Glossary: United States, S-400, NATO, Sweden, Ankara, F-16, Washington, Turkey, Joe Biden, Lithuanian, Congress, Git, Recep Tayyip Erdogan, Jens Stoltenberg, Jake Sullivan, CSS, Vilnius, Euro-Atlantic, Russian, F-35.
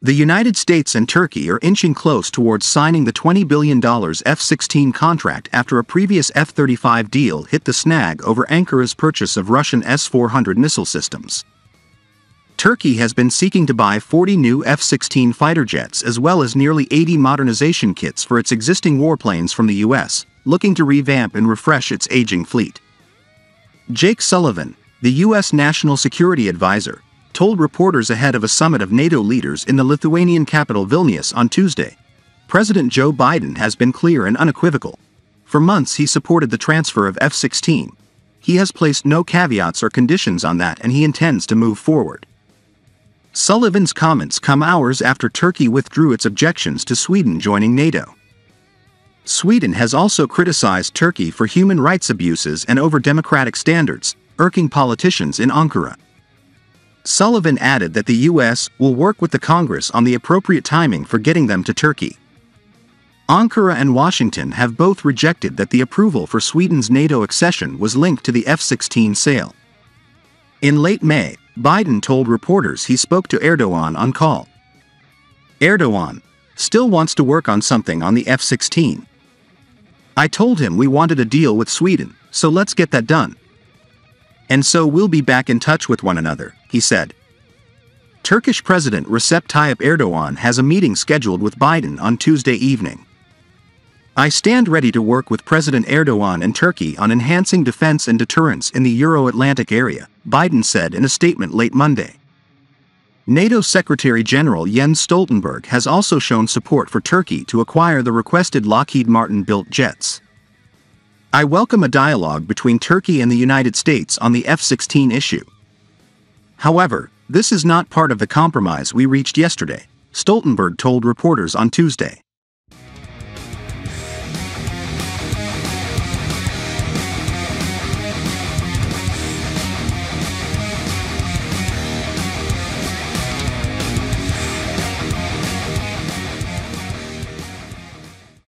The United States and Turkey are inching close towards signing the $20 billion F-16 contract after a previous F-35 deal hit the snag over Ankara's purchase of Russian S-400 missile systems. Turkey has been seeking to buy 40 new F-16 fighter jets as well as nearly 80 modernization kits for its existing warplanes from the U.S., looking to revamp and refresh its aging fleet. Jake Sullivan, the U.S. National Security Advisor, told reporters ahead of a summit of NATO leaders in the Lithuanian capital Vilnius on Tuesday. President Joe Biden has been clear and unequivocal. For months he supported the transfer of F-16. He has placed no caveats or conditions on that and he intends to move forward. Sullivan's comments come hours after Turkey withdrew its objections to Sweden joining NATO. Sweden has also criticized Turkey for human rights abuses and over democratic standards, irking politicians in Ankara. Sullivan added that the U.S. will work with the Congress on the appropriate timing for getting them to Turkey. Ankara and Washington have both rejected that the approval for Sweden's NATO accession was linked to the F-16 sale. In late May, Biden told reporters he spoke to Erdogan on call. Erdogan still wants to work on something on the F-16. I told him we wanted a deal with Sweden, so let's get that done. And so we'll be back in touch with one another, he said. Turkish President Recep Tayyip Erdogan has a meeting scheduled with Biden on Tuesday evening. I stand ready to work with President Erdogan and Turkey on enhancing defense and deterrence in the Euro-Atlantic area, Biden said in a statement late Monday. NATO Secretary General Jens Stoltenberg has also shown support for Turkey to acquire the requested Lockheed Martin-built jets. I welcome a dialogue between Turkey and the United States on the F-16 issue. However, this is not part of the compromise we reached yesterday, Stoltenberg told reporters on Tuesday.